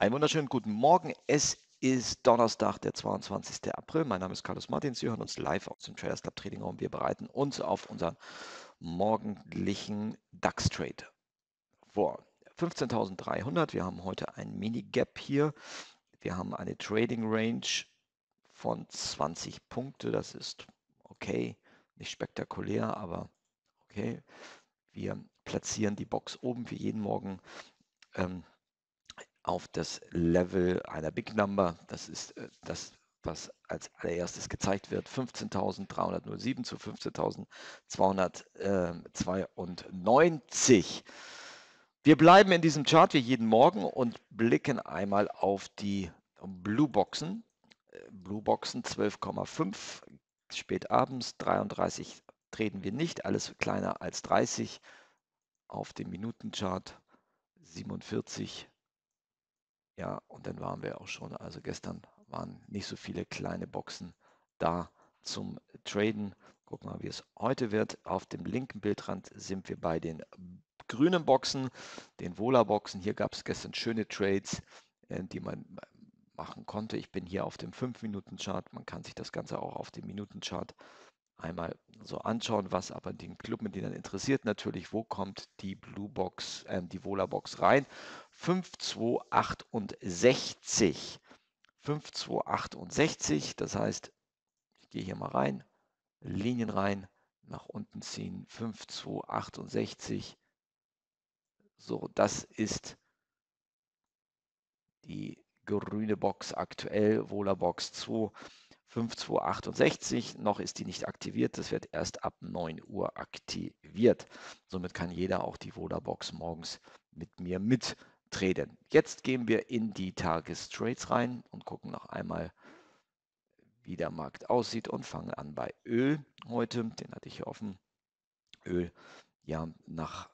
Einen wunderschönen guten Morgen. Es ist Donnerstag, der 22. April. Mein Name ist Carlos Martins. Sie hören uns live aus dem Traders Club Trading Raum. Wir bereiten uns auf unseren morgendlichen DAX-Trade vor. 15.300. Wir haben heute ein Mini-Gap hier. Wir haben eine Trading-Range von 20 Punkte. Das ist okay, nicht spektakulär, aber okay. Wir platzieren die Box oben wie jeden Morgen auf das Level einer Big Number. Das ist das, was als allererstes gezeigt wird. 15.307 zu 15.292. Wir bleiben in diesem Chart wie jeden Morgen und blicken einmal auf die Blue Boxen. Blue Boxen 12,5. Spät abends 33 treten wir nicht. Alles kleiner als 30. Auf dem Minutenchart 47. Ja, und dann waren wir auch schon, also gestern waren nicht so viele kleine Boxen da zum Traden. Gucken wir mal, wie es heute wird. Auf dem linken Bildrand sind wir bei den grünen Boxen, den Vola-Boxen. Hier gab es gestern schöne Trades, die man machen konnte. Ich bin hier auf dem 5-Minuten-Chart. Man kann sich das Ganze auch auf dem Minutenchart einmal so anschauen, was aber den Clubmitgliedern interessiert. Natürlich, wo kommt die Blue Box, die Vola-Box rein? 5,268. 5,268, das heißt, ich gehe hier mal rein, Linien rein, nach unten ziehen, 5,268. So, das ist die grüne Box aktuell, Vola-Box 2. 5,268, noch ist die nicht aktiviert, das wird erst ab 9 Uhr aktiviert. Somit kann jeder auch die Vola-Box morgens mit mir mittraden. Jetzt gehen wir in die Tagestrades rein und gucken noch einmal, wie der Markt aussieht und fangen an bei Öl heute. Den hatte ich hier offen. Öl, ja, nach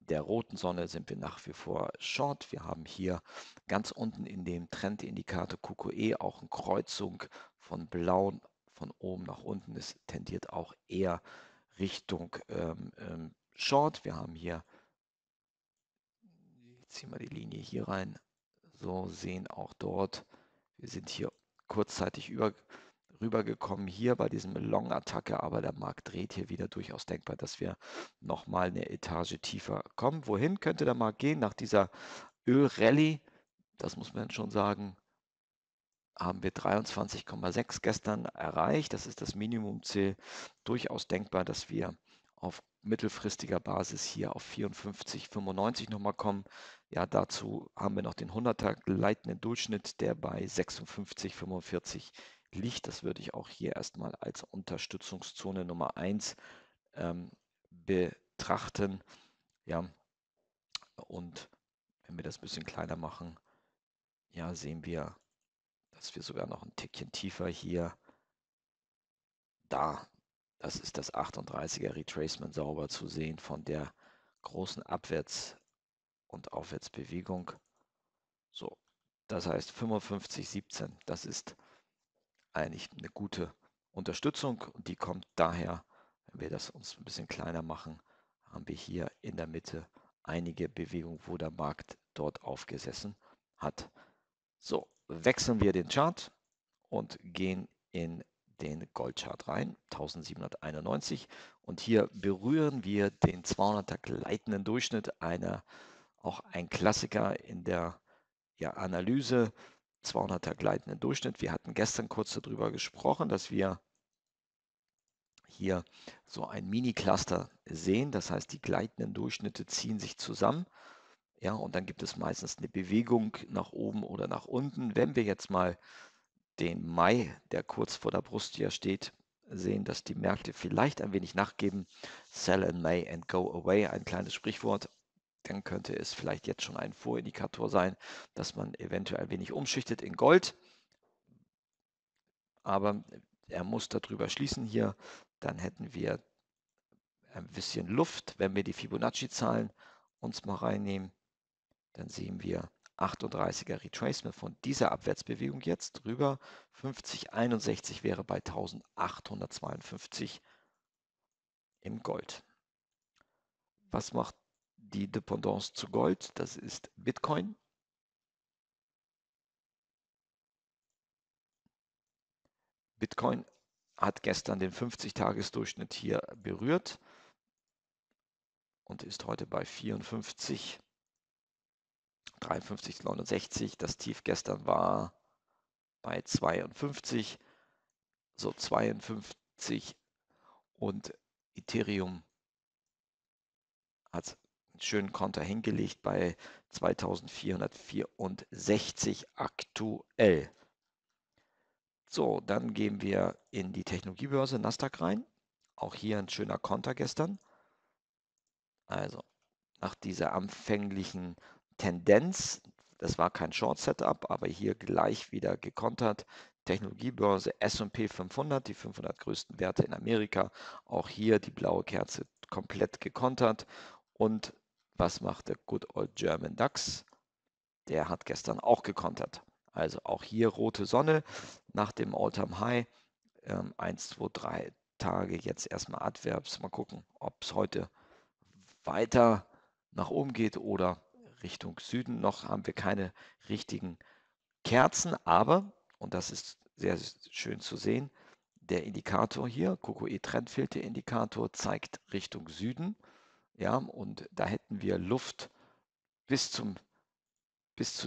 der roten Sonne sind wir nach wie vor short. Wir haben hier ganz unten in dem Trendindikator QQE auch eine Kreuzung von blauen von oben nach unten. Es tendiert auch eher Richtung short. Wir haben hier, ich ziehe mal die Linie hier rein, so sehen auch dort, wir sind hier kurzzeitig rübergekommen hier bei diesem Long-Attacke, aber der Markt dreht hier wieder, durchaus denkbar, dass wir nochmal eine Etage tiefer kommen. Wohin könnte der Markt gehen? Nach dieser Öl-Rallye, das muss man schon sagen, haben wir 23,6 gestern erreicht. Das ist das Minimumziel. Durchaus denkbar, dass wir auf mittelfristiger Basis hier auf 54,95 nochmal kommen. Ja, dazu haben wir noch den 100er geleitenden Durchschnitt, der bei 56,45 liegt. Das würde ich auch hier erstmal als Unterstützungszone Nummer 1 betrachten. Ja, und wenn wir das ein bisschen kleiner machen, ja, sehen wir, dass wir sogar noch ein Tickchen tiefer hier, da, das ist das 38er Retracement sauber zu sehen von der großen Abwärts- und Aufwärtsbewegung. So, das heißt 55,17, das ist eigentlich eine gute Unterstützung und die kommt daher, wenn wir das uns ein bisschen kleiner machen, haben wir hier in der Mitte einige Bewegung, wo der Markt dort aufgesessen hat. So, wechseln wir den Chart und gehen in den Goldchart rein, 1791, und hier berühren wir den 200er gleitenden Durchschnitt, auch ein Klassiker in der Analyse. 200er gleitenden Durchschnitt. Wir hatten gestern kurz darüber gesprochen, dass wir hier so ein Mini-Cluster sehen. Das heißt, die gleitenden Durchschnitte ziehen sich zusammen. Ja, und dann gibt es meistens eine Bewegung nach oben oder nach unten. Wenn wir jetzt mal den Mai, der kurz vor der Brust hier steht, sehen, dass die Märkte vielleicht ein wenig nachgeben. Sell in May and go away, ein kleines Sprichwort. Dann könnte es vielleicht jetzt schon ein Vorindikator sein, dass man eventuell ein wenig umschichtet in Gold. Aber er muss darüber schließen hier. Dann hätten wir ein bisschen Luft. Wenn wir die Fibonacci-Zahlen uns mal reinnehmen, dann sehen wir 38er Retracement von dieser Abwärtsbewegung jetzt drüber. 50,61 wäre bei 1852 im Gold. Was macht die Dependance zu Gold? Das ist Bitcoin. Bitcoin hat gestern den 50-Tages-Durchschnitt hier berührt und ist heute bei 54, 53, 69. Das Tief gestern war bei 52, so 52. Und Ethereum hat einen schönen Konter hingelegt bei 2464 aktuell. So, dann gehen wir in die Technologiebörse NASDAQ rein. Auch hier ein schöner Konter gestern. Also nach dieser anfänglichen Tendenz, das war kein Short-Setup, aber hier gleich wieder gekontert. Technologiebörse S&P 500, die 500 größten Werte in Amerika. Auch hier die blaue Kerze komplett gekontert. Und was macht der Good Old German DAX? Der hat gestern auch gekontert. Also auch hier rote Sonne nach dem All-Time-High. 1, 2, 3 Tage jetzt erstmal adverbs. Mal gucken, ob es heute weiter nach oben geht oder Richtung Süden. Noch haben wir keine richtigen Kerzen, aber, und das ist sehr schön zu sehen, der Indikator hier, QQE Trendfilter-Indikator, zeigt Richtung Süden. Ja, und da hätten wir Luft bis zu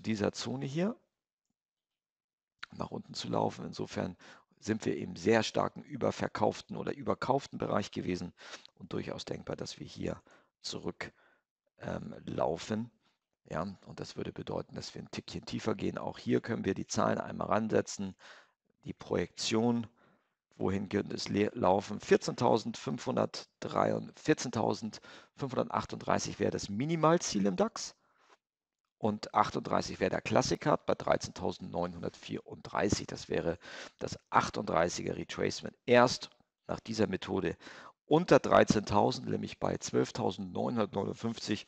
dieser Zone hier, nach unten zu laufen. Insofern sind wir im sehr starken überverkauften oder überkauften Bereich gewesen und durchaus denkbar, dass wir hier zurücklaufen. Ja, und das würde bedeuten, dass wir ein Tickchen tiefer gehen. Auch hier können wir die Zahlen einmal ransetzen. Die Projektion, wohin könnte es laufen? 14.538 wäre das Minimalziel im DAX. Und 38 wäre der Klassiker bei 13.934. Das wäre das 38er Retracement. Erst nach dieser Methode unter 13.000, nämlich bei 12.959.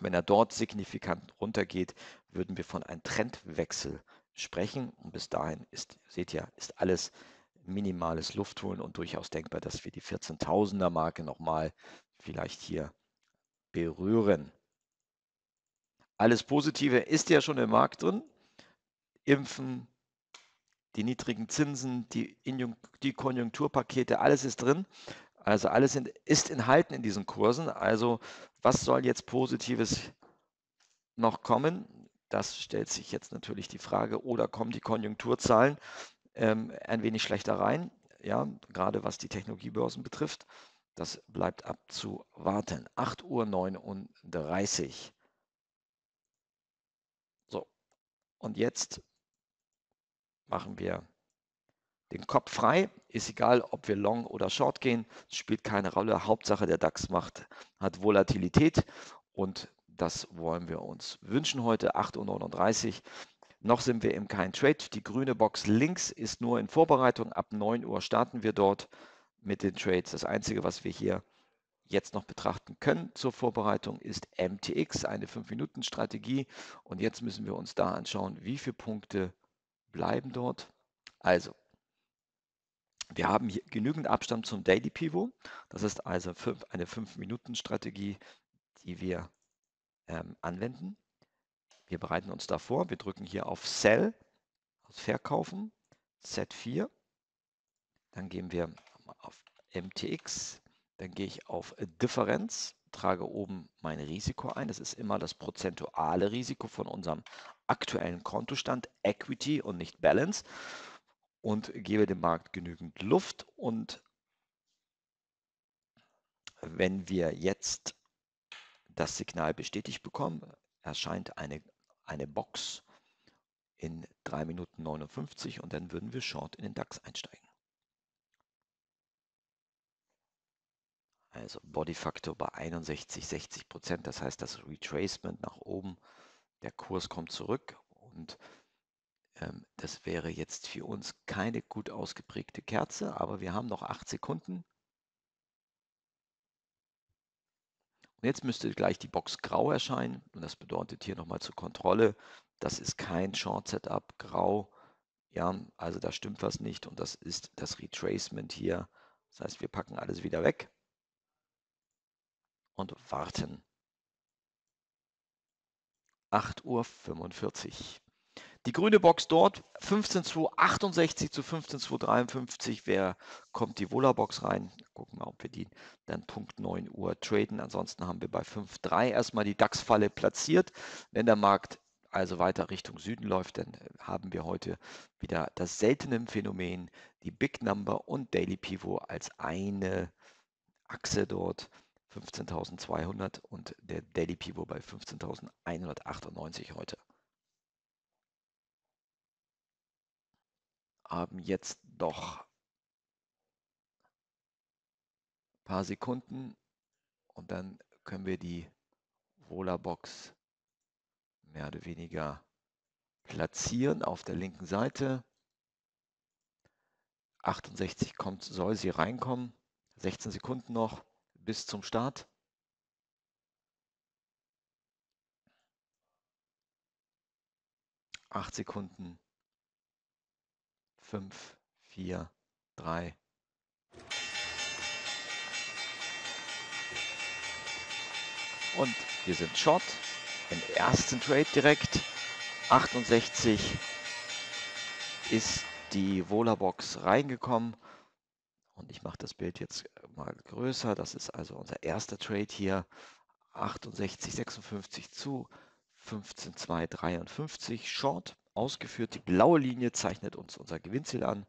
Wenn er dort signifikant runtergeht, würden wir von einem Trendwechsel sprechen. Und bis dahin ist, seht ihr, ist alles minimales Luftholen und durchaus denkbar, dass wir die 14.000er Marke nochmal vielleicht hier berühren. Alles Positive ist ja schon im Markt drin. Impfen, die niedrigen Zinsen, die Konjunkturpakete, alles ist drin. Also alles ist enthalten in diesen Kursen. Also was soll jetzt Positives noch kommen? Das stellt sich jetzt natürlich die Frage. Oder kommen die Konjunkturzahlen ein wenig schlechter rein? Ja, gerade was die Technologiebörsen betrifft. Das bleibt abzuwarten. 8.39 Uhr. Und jetzt machen wir den Kopf frei. Ist egal, ob wir long oder short gehen. Spielt keine Rolle. Hauptsache, der DAX hat Volatilität. Und das wollen wir uns wünschen heute, 8.39 Uhr. Noch sind wir im Kein Trade. Die grüne Box links ist nur in Vorbereitung. Ab 9 Uhr starten wir dort mit den Trades. Das Einzige, was wir hier jetzt noch betrachten können zur Vorbereitung, ist MTX, eine 5-Minuten-Strategie. Und jetzt müssen wir uns da anschauen, wie viele Punkte bleiben dort. Also, wir haben hier genügend Abstand zum Daily Pivot. Das ist also eine 5-Minuten-Strategie, die wir anwenden. Wir bereiten uns da vor. Wir drücken hier auf Sell, auf Verkaufen, Z4. Dann gehen wir auf MTX. Dann gehe ich auf Differenz, trage oben mein Risiko ein. Das ist immer das prozentuale Risiko von unserem aktuellen Kontostand, Equity und nicht Balance. Und gebe dem Markt genügend Luft. Und wenn wir jetzt das Signal bestätigt bekommen, erscheint eine Box in 3 Minuten 59 und dann würden wir short in den DAX einsteigen. Also Bodyfaktor bei 61, 60%. Das heißt, das Retracement nach oben, der Kurs kommt zurück. Und das wäre jetzt für uns keine gut ausgeprägte Kerze, aber wir haben noch 8 Sekunden. Und jetzt müsste gleich die Box grau erscheinen. Und das bedeutet hier nochmal zur Kontrolle, das ist kein Short-Setup, grau. Ja, also da stimmt was nicht. Und das ist das Retracement hier. Das heißt, wir packen alles wieder weg und warten. 8.45 Uhr. Die grüne Box dort, 15,268 zu 15,253. Wer kommt die Vola-Box rein? Gucken wir, ob wir die dann Punkt 9 Uhr traden. Ansonsten haben wir bei 5,3 erstmal die DAX-Falle platziert. Wenn der Markt also weiter Richtung Süden läuft, dann haben wir heute wieder das seltene Phänomen, die Big Number und Daily Pivot als eine Achse dort. 15.200 und der Daily Pivot bei 15.198 heute. Haben jetzt doch ein paar Sekunden und dann können wir die Vola-Box mehr oder weniger platzieren auf der linken Seite. 68 kommt, soll sie reinkommen. 16 Sekunden noch bis zum Start. Acht Sekunden. 5, 4, 3. Und wir sind short. Im ersten Trade direkt. 68 ist die Vola-Box reingekommen. Und ich mache das Bild jetzt mal größer. Das ist also unser erster Trade hier. 68,56 zu 15,253 Short ausgeführt. Die blaue Linie zeichnet uns unser Gewinnziel an.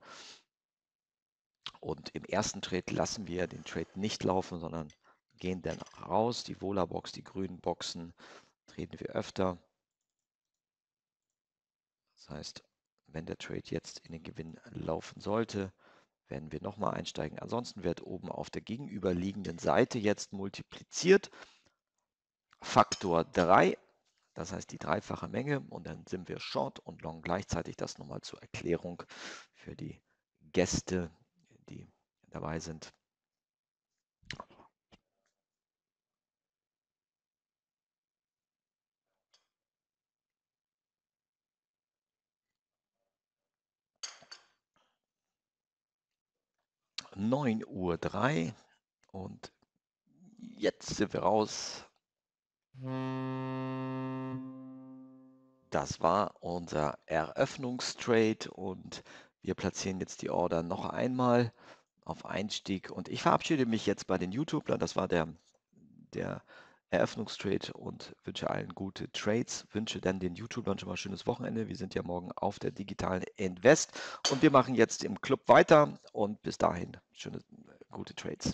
Und im ersten Trade lassen wir den Trade nicht laufen, sondern gehen dann raus. Die Vola-Box, die grünen Boxen treten wir öfter. Das heißt, wenn der Trade jetzt in den Gewinn laufen sollte, werden wir nochmal einsteigen. Ansonsten wird oben auf der gegenüberliegenden Seite jetzt multipliziert. Faktor 3, das heißt die dreifache Menge. Und dann sind wir Short und Long gleichzeitig. Das nochmal zur Erklärung für die Gäste, die dabei sind. (9:03 Uhr) und jetzt sind wir raus. Das war unser Eröffnungstrade und wir platzieren jetzt die Order noch einmal auf Einstieg und ich verabschiede mich jetzt bei den YouTubern. Das war der Eröffnungstrade und wünsche allen gute Trades, wünsche dann den YouTubern schon mal ein schönes Wochenende. Wir sind ja morgen auf der digitalen Invest und wir machen jetzt im Club weiter und bis dahin schöne, gute Trades.